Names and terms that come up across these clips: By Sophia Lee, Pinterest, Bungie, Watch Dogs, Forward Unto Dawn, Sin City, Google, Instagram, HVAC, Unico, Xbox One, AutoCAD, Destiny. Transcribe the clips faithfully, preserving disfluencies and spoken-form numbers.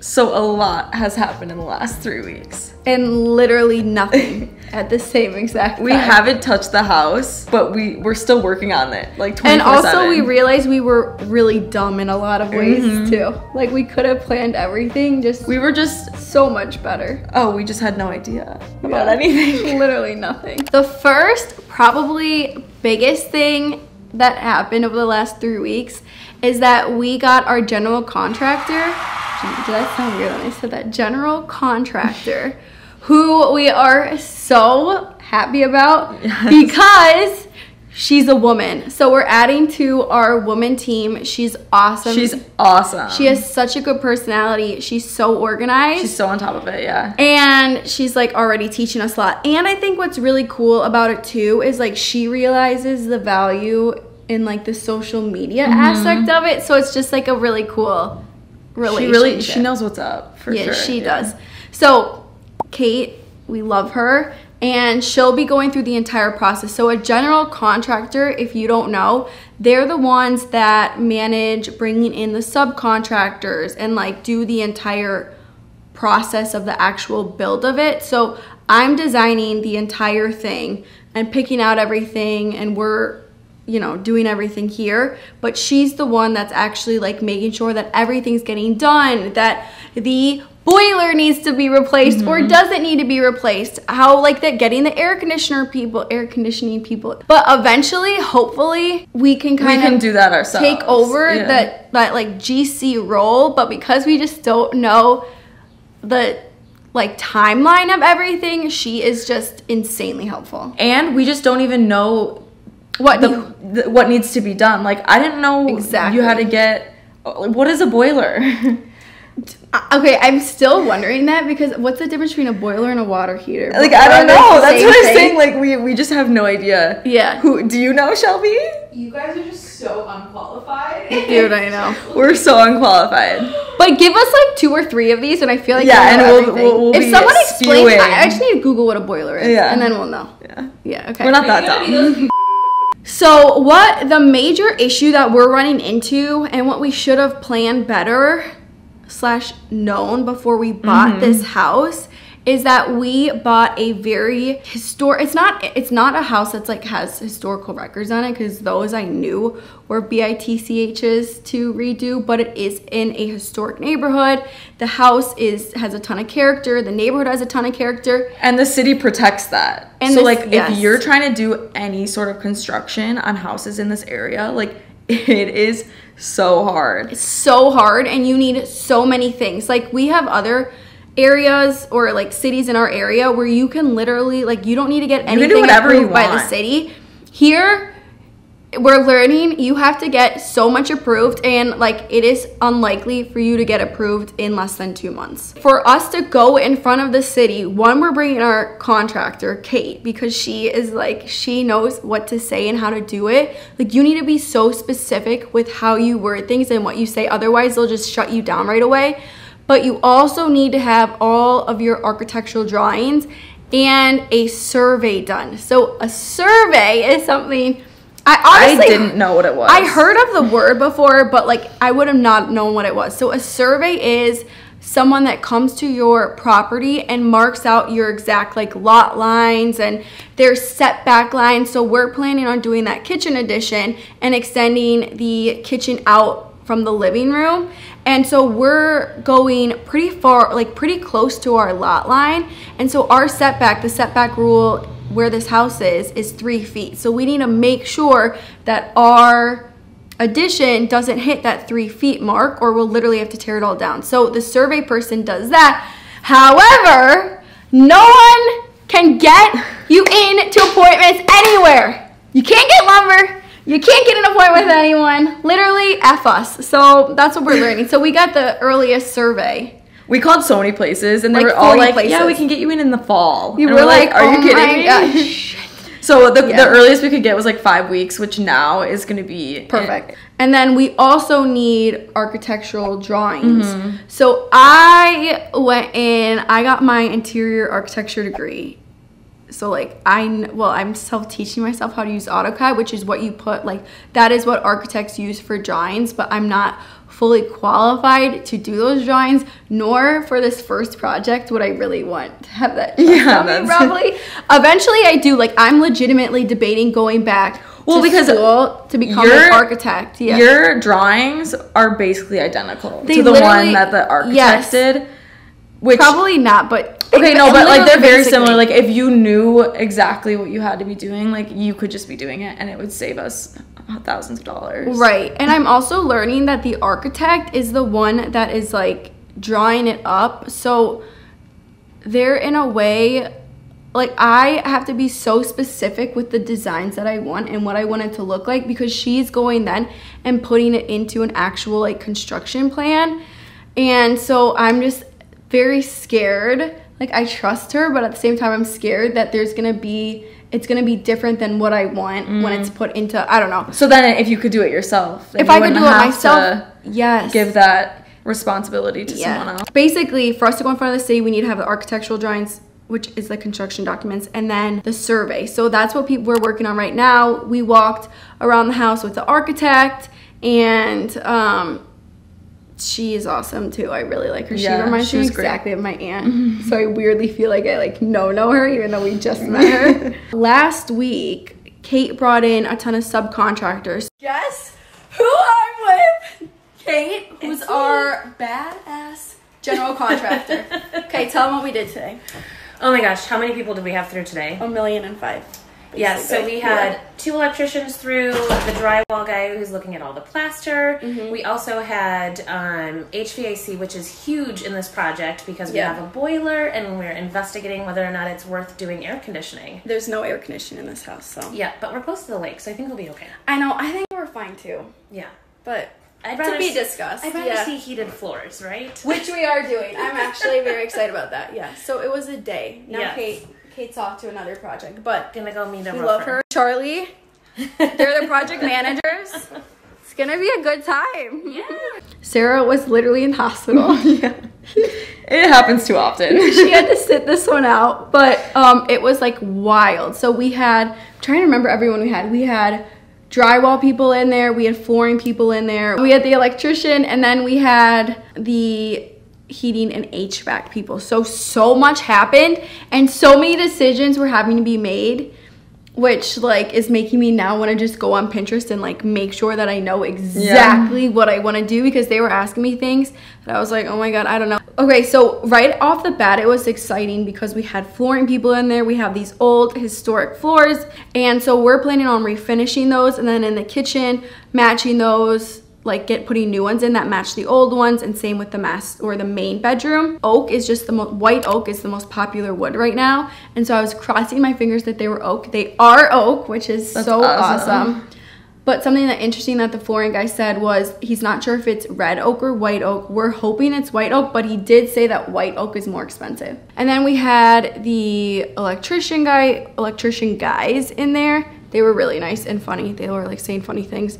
So a lot has happened in the last three weeks. And literally nothing at the same exact time. We haven't touched the house, but we, we're still working on it, like twenty-four seven. And also we realized we were really dumb in a lot of ways mm-hmm. too. Like we could have planned everything, just- We were just- so much better. Oh, we just had no idea about yeah. anything. Literally nothing. The first, probably biggest thing that happened over the last three weeks is that we got our general contractor. Did that sound weird when I said that? General contractor, who we are so happy about yes. because she's a woman. So we're adding to our woman team. She's awesome. She's awesome. She has such a good personality. She's so organized. She's so on top of it, yeah. And she's like already teaching us a lot. And I think what's really cool about it too is like she realizes the value in like the social media mm-hmm. aspect of it. So it's just like a really cool relationship. She really, she knows what's up for yeah, sure. She yeah, she does. So Kate, we love her, and she'll be going through the entire process. So a general contractor, if you don't know, they're the ones that manage bringing in the subcontractors and like do the entire process of the actual build of it. So I'm designing the entire thing and picking out everything, and we're you know, doing everything here, but she's the one that's actually like making sure that everything's getting done, that the boiler needs to be replaced mm-hmm. or doesn't need to be replaced, how like that getting the air conditioner people, air conditioning people. But eventually, hopefully, we can kind we can of do that ourselves. Take over yeah. that, that like G C role, but because we just don't know the like timeline of everything, she is just insanely helpful. And we just don't even know What the, the, what needs to be done. Like, I didn't know exactly. you had to get, what is a boiler? Okay, I'm still wondering that, because what's the difference between a boiler and a water heater? Like, I don't know. That's what I'm saying. Like, we, we just have no idea. Yeah. Who, do you know, Shelby? You guys are just so unqualified. Dude, I know. We're so unqualified. But give us like two or three of these, and I feel like yeah, and we'll, we'll, we'll if someone spewing. explains, I actually need to Google what a boiler is, yeah. and then we'll know. Yeah. Yeah, okay. We're not that dumb. So what the major issue that we're running into, and what we should have planned better slash known before we bought mm-hmm. this house, is that we bought a very historic, it's not it's not a house that's like has historical records on it, because those I knew were B I T C H's to redo, but it is in a historic neighborhood. The house is has a ton of character, the neighborhood has a ton of character. And the city protects that. And so this, like yes. if you're trying to do any sort of construction on houses in this area, like it is so hard. It's so hard, and you need so many things. Like we have other areas or like cities in our area where you can literally like you don't need to get anything you do whatever approved you want. by the city. Here we're learning you have to get so much approved, and like it is unlikely for you to get approved in less than two months. For us to go in front of the city, one, we're bringing our contractor Kate, because she is like she knows what to say and how to do it. Like you need to be so specific with how you word things and what you say, otherwise they'll just shut you down right away. But you also need to have all of your architectural drawings and a survey done. So a survey is something I honestly I didn't know what it was. I heard of the word before, but like I would have not known what it was. So a survey is someone that comes to your property and marks out your exact like lot lines and their setback lines. So we're planning on doing that kitchen addition and extending the kitchen out from the living room, and so we're going pretty far, like pretty close to our lot line, and so our setback, the setback rule where this house is, is three feet. So we need to make sure that our addition doesn't hit that three feet mark, or we'll literally have to tear it all down. So the survey person does that. However, no one can get you in to appointments anywhere. You can't get lumber. You can't get an appointment with anyone. Literally, F us. So that's what we're learning. So we got the earliest survey. We called so many places, and they like were all like, places. yeah, we can get you in in the fall. You were, we're like, like are oh you kidding? Yeah. So the, yeah. the earliest we could get was like five weeks, which now is going to be perfect. It. And then we also need architectural drawings. Mm-hmm. So I went in, I got my interior architecture degree. So like I, well, I'm self-teaching myself how to use AutoCAD, which is what you put, like that is what architects use for drawings, but I'm not fully qualified to do those drawings, nor for this first project would I really want to have that yeah, done probably. Eventually I do. Like, I'm legitimately debating going back well, to because school to become your, an architect. Yeah. Your drawings are basically identical they to the one that the architect yes, did. Which, probably not, but... Okay, no, but, like, they're very similar. Like, if you knew exactly what you had to be doing, like, you could just be doing it, and it would save us thousands of dollars. Right. And I'm also learning that the architect is the one that is, like, drawing it up. So they're, in a way... Like, I have to be so specific with the designs that I want and what I want it to look like, because she's going then and putting it into an actual, like, construction plan. And so I'm just... very scared. Like, I trust her, but at the same time I'm scared that there's gonna be it's gonna be different than what I want mm. when it's put into, I don't know. So then if you could do it yourself, then if you I could do it myself, yes, give that responsibility to yeah. someone else. Basically, for us to go in front of the city, we need to have the architectural drawings, which is the construction documents, and then the survey. So that's what people we're working on right now. We walked around the house with the architect, and um she is awesome too. I really like her. She yeah, reminds me exactly great. of my aunt. So I weirdly feel like I like no know her, even though we just met her. Last week, Kate brought in a ton of subcontractors. Guess who I'm with? Kate, who's it's our me. badass general contractor. Okay, tell them what we did today. Oh my gosh, how many people did we have through today? A million and five. Basically. Yeah, so we had yeah. two electricians through, the drywall guy who's looking at all the plaster. Mm-hmm. We also had um, H V A C, which is huge in this project because we yeah. have a boiler and we're investigating whether or not it's worth doing air conditioning. There's no air conditioning in this house, so. Yeah, but we're close to the lake, so I think we'll be okay. I know, I think we're fine too. Yeah. But... I'd rather to be discussed. I'd rather yeah. see heated floors, right? Which we are doing. I'm actually very excited about that. Yeah. So it was a day. Now yes. Kate, Kate's off to another project, but gonna go meet a we love her. Charlie, they're the project managers. It's gonna be a good time. Yeah. Sarah was literally in the hospital. yeah. It happens too often. She had to sit this one out, but um, it was like wild. So we had I'm trying to remember everyone we had. We had. drywall people in there, we had flooring people in there, we had the electrician, and then we had the heating and H V A C people. So, so much happened, and so many decisions were having to be made, which, like, is making me now want to just go on Pinterest and, like, make sure that I know exactly yeah. what I want to do, because they were asking me things that I was like, oh my god, I don't know. Okay, so right off the bat, it was exciting because we had flooring people in there. We have these old historic floors, and so we're planning on refinishing those, and then in the kitchen, matching those, like, get putting new ones in that match the old ones, and same with the mass or the main bedroom. Oak is just the most white oak is the most popular wood right now, and so I was crossing my fingers that they were oak. They are oak, which is That's so awesome. awesome. But something that interesting that the flooring guy said was he's not sure if it's red oak or white oak. We're hoping it's white oak, but he did say that white oak is more expensive. And then we had the electrician guy, electrician guys in there. They were really nice and funny. They were like saying funny things.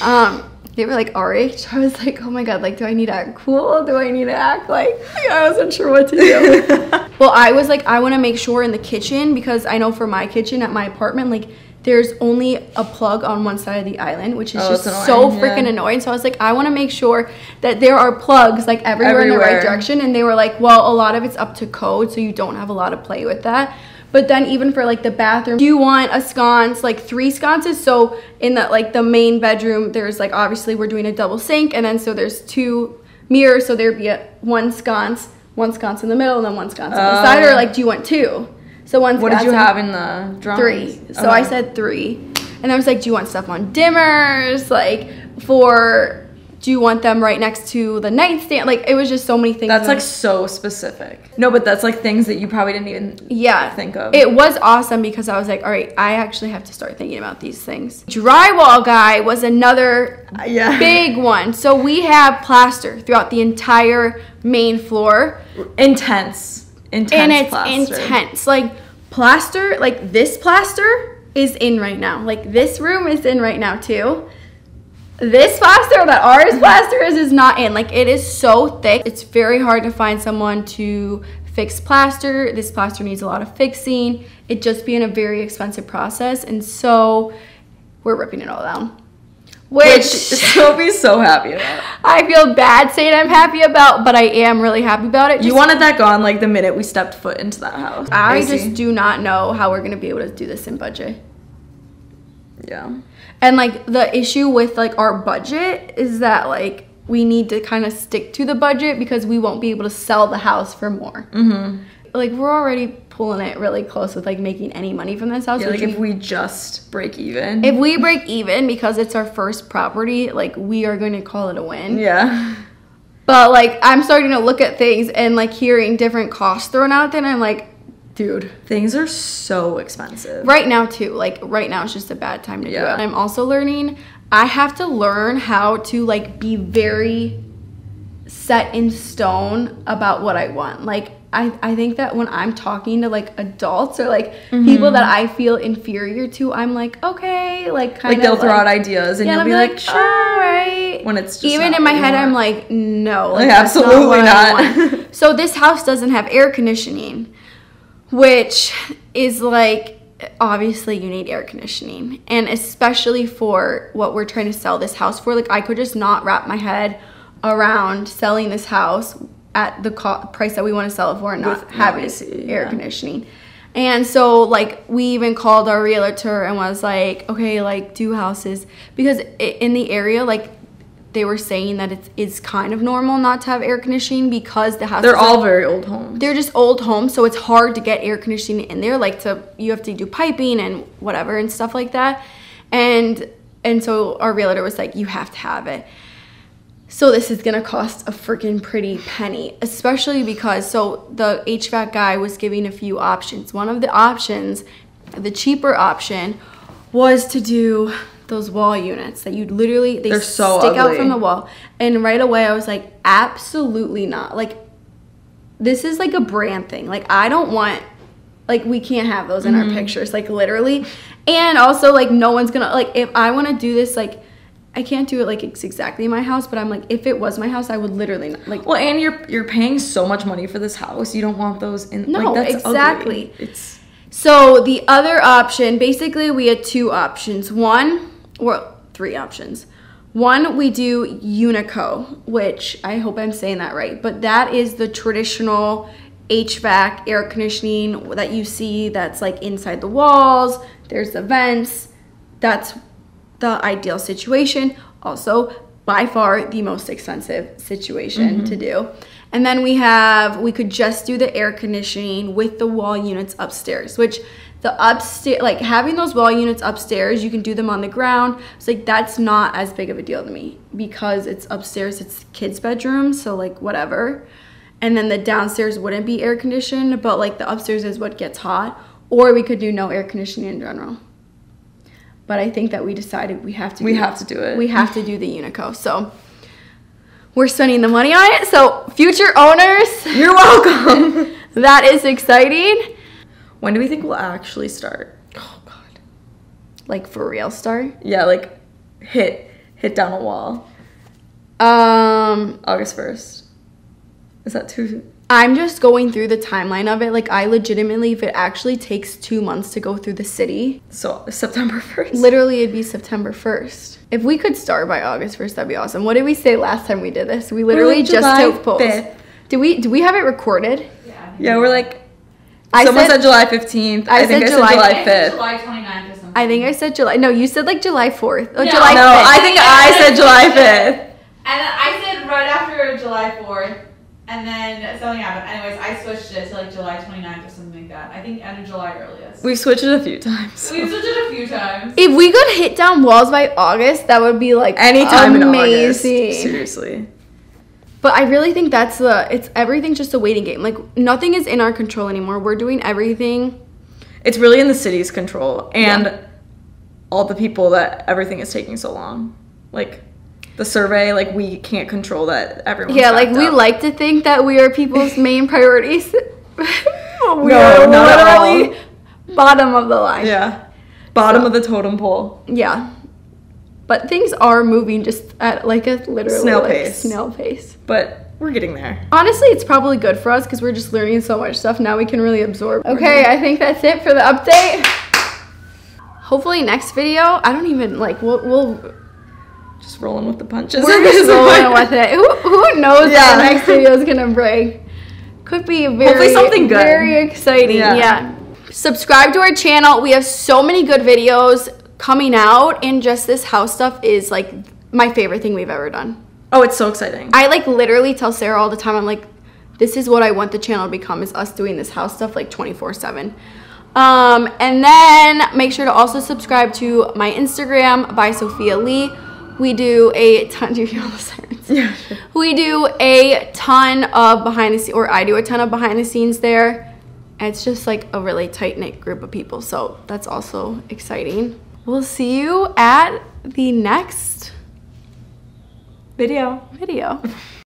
Um, they were like R H. I was like, oh my god, like, do I need to act cool? Do I need to act like, like I wasn't sure what to do? Well, I was like, I want to make sure in the kitchen, because I know for my kitchen at my apartment, like, there's only a plug on one side of the island, which is oh, just so freaking yeah. annoying. So I was like, I want to make sure that there are plugs, like, everywhere, everywhere in the right direction. And they were like, well, a lot of it's up to code, so you don't have a lot of play with that. But then even for, like, the bathroom, do you want a sconce, like, three sconces? So in the, like, the main bedroom, there's, like, obviously we're doing a double sink. And then so there's two mirrors, so there'd be a, one sconce, one sconce in the middle, and then one sconce uh. on the side. Or, like, do you want two? So once what did you have in the drawings? Three. So okay. I said three. And I was like, do you want stuff on dimmers? Like, for, do you want them right next to the nightstand? Like, it was just so many things. That's, like, so specific. No, but that's, like, things that you probably didn't even yeah. think of. It was awesome because I was like, all right, I actually have to start thinking about these things. Drywall guy was another uh, yeah. big one. So we have plaster throughout the entire main floor. Intense. Intense and it's plaster. intense like plaster like this plaster is in right now, like this room is in right now too. This plaster that ours plaster is is not in, like, it is so thick. It's very hard to find someone to fix plaster. This plaster needs a lot of fixing. It just being a very expensive process, and so we're ripping it all down. Which, Which she'll be so happy about. I feel bad saying I'm happy about, but I am really happy about it. Just, you wanted that gone like the minute we stepped foot into that house. I Crazy. just do not know how we're going to be able to do this in budget. Yeah. And like the issue with like our budget is that like we need to kind of stick to the budget because we won't be able to sell the house for more. Mm-hmm. Like we're already pulling it really close with like making any money from this house. Yeah, like we, if we just break even. If we break even, because it's our first property, like we are going to call it a win. Yeah. But like I'm starting to look at things and like hearing different costs thrown out there, and I'm like, dude, things are so expensive. Right now too. Like right now it's just a bad time to yeah. do it. And I'm also learning, I have to learn how to like be very set in stone about what I want. Like I, I think that when I'm talking to like adults or like mm-hmm. people that I feel inferior to, I'm like, okay, like kind of like they'll like, throw out ideas and yeah, you'll and be like, like sure. All right. When it's just even in my head, I'm like, no, like, like absolutely not. not. So this house doesn't have air conditioning, which is like, obviously you need air conditioning, and especially for what we're trying to sell this house for. Like I could just not wrap my head around selling this house at the co price that we want to sell it for and not having air yeah. conditioning. And so like we even called our realtor and was like, okay, like do houses, because in the area like they were saying that it's, it's kind of normal not to have air conditioning because the houses, they're all are, very old homes. They're just old homes, so it's hard to get air conditioning in there. Like to you have to do piping and whatever and stuff like that. And and so our realtor was like, you have to have it. So this is gonna cost a freaking pretty penny, especially because, so the H V A C guy was giving a few options. One of the options, the cheaper option, was to do those wall units that you literally, they They're so stick ugly. out from the wall. And right away I was like, absolutely not. Like, this is like a brand thing. Like, I don't want, like, we can't have those in mm-hmm. our pictures, like literally. And also like, no one's gonna, like, if I wanna do this, like, I can't do it like it's exactly my house, but I'm like, if it was my house, I would literally not, like. Well, and you're you're paying so much money for this house, you don't want those in. No, like, that's exactly. Ugly. It's so the other option. Basically, we had two options. One, or three options. One, we do Unico, which I hope I'm saying that right, but that is the traditional H V A C air conditioning that you see. That's like inside the walls. There's the vents. That's the ideal situation, also by far the most expensive situation mm-hmm. to do. And then we have, we could just do the air conditioning with the wall units upstairs, which the upstairs, like having those wall units upstairs, you can do them on the ground. It's like, that's not as big of a deal to me because it's upstairs, it's kids' bedroom, so like whatever. And then the downstairs wouldn't be air conditioned, but like the upstairs is what gets hot. Or we could do no air conditioning in general. But I think that we decided we have to do it. We have to do it. We have to do the Unico. So we're spending the money on it. So future owners, you're welcome. That is exciting. When do we think we'll actually start? Oh, God. Like for real start? Yeah, like hit hit down a wall. Um, August first. Is that too? I'm just going through the timeline of it. Like, I legitimately, if it actually takes two months to go through the city. So, September first. Literally, it'd be September first. If we could start by August first, that'd be awesome. What did we say last time we did this? We literally we just took polls. Do we, do we have it recorded? Yeah. Yeah, we're like, I someone said, said July fifteenth. I, I think said I said July fifth. July twenty-ninth or something. I think I said July. No, you said like July fourth. Oh, no, July no, fifth. No, I think I said July fifth. And I said right after July fourth. And then something happened. Anyways, I switched it to like July twenty-ninth or something like that. I think end of July earliest. We switched it a few times. So. We switched it a few times. If we could hit down walls by August, that would be like anytime amazing. In August. Seriously. But I really think that's the, it's everything's just a waiting game. Like nothing is in our control anymore. We're doing everything. It's really in the city's control and yeah. all the people that everything is taking so long. Like. The survey, like we can't control that. Everyone. Yeah, like we up. like to think that we are people's main priorities. we no, are not literally at all. Bottom of the line. Yeah, bottom so, of the totem pole. Yeah, but things are moving just at like a literally snail like, pace. Snail pace. But we're getting there. Honestly, it's probably good for us because we're just learning so much stuff now. We can really absorb. Okay, I think that's it for the update. Hopefully, next video. I don't even like we'll. we'll just rolling with the punches. We're just rolling with it. Who, who knows yeah. what the next video is gonna bring? Could be very, hopefully something good. Very exciting. Yeah. yeah. Subscribe to our channel. We have so many good videos coming out, and just this house stuff is like my favorite thing we've ever done. Oh, it's so exciting. I like literally tell Sarah all the time, I'm like, this is what I want the channel to become, is us doing this house stuff like twenty-four seven. Um, and then make sure to also subscribe to my Instagram, By Sophia Lee. We do a ton, do you feel the sirens? Yeah. Sure. We do a ton of behind the scenes, or I do a ton of behind the scenes there. And it's just like a really tight-knit group of people, so that's also exciting. We'll see you at the next video. Video.